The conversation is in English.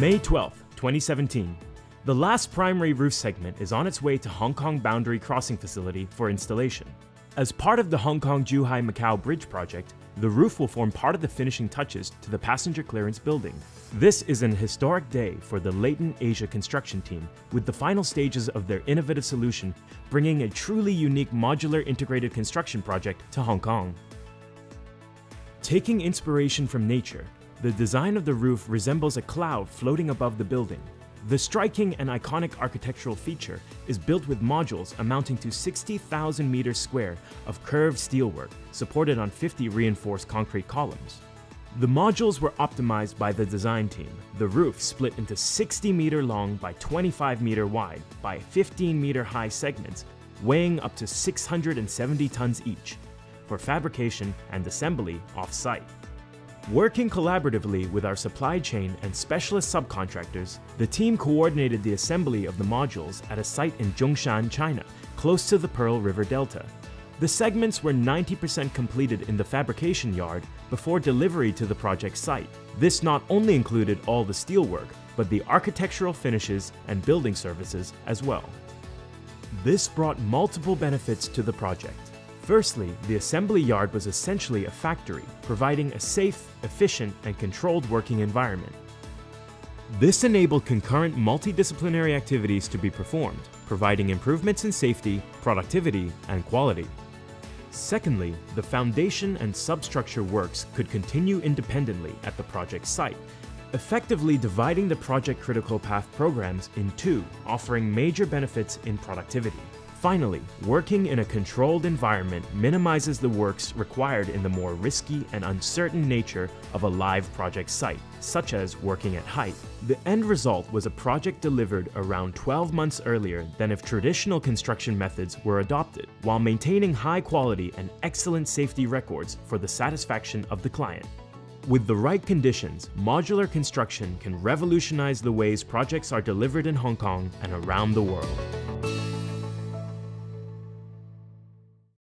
May 12, 2017. The last primary roof segment is on its way to Hong Kong Boundary Crossing Facility for installation. As part of the Hong Kong Zhuhai Macau Bridge project, the roof will form part of the finishing touches to the passenger clearance building. This is an historic day for the Leighton Asia construction team, with the final stages of their innovative solution bringing a truly unique modular integrated construction project to Hong Kong. Taking inspiration from nature, the design of the roof resembles a cloud floating above the building. The striking and iconic architectural feature is built with modules amounting to 60,000 meters square of curved steelwork supported on 50 reinforced concrete columns. The modules were optimized by the design team. The roof split into 60 meter long by 25 meter wide by 15 meter high segments, weighing up to 670 tons each, for fabrication and assembly off-site. Working collaboratively with our supply chain and specialist subcontractors, the team coordinated the assembly of the modules at a site in Zhongshan, China, close to the Pearl River Delta. The segments were 90% completed in the fabrication yard before delivery to the project site. This not only included all the steelwork, but the architectural finishes and building services as well. This brought multiple benefits to the project. Firstly, the assembly yard was essentially a factory, providing a safe, efficient, and controlled working environment. This enabled concurrent multidisciplinary activities to be performed, providing improvements in safety, productivity, and quality. Secondly, the foundation and substructure works could continue independently at the project site, effectively dividing the project critical path programs in two, offering major benefits in productivity. Finally, working in a controlled environment minimizes the works required in the more risky and uncertain nature of a live project site, such as working at height. The end result was a project delivered around 12 months earlier than if traditional construction methods were adopted, while maintaining high quality and excellent safety records for the satisfaction of the client. With the right conditions, modular construction can revolutionize the ways projects are delivered in Hong Kong and around the world.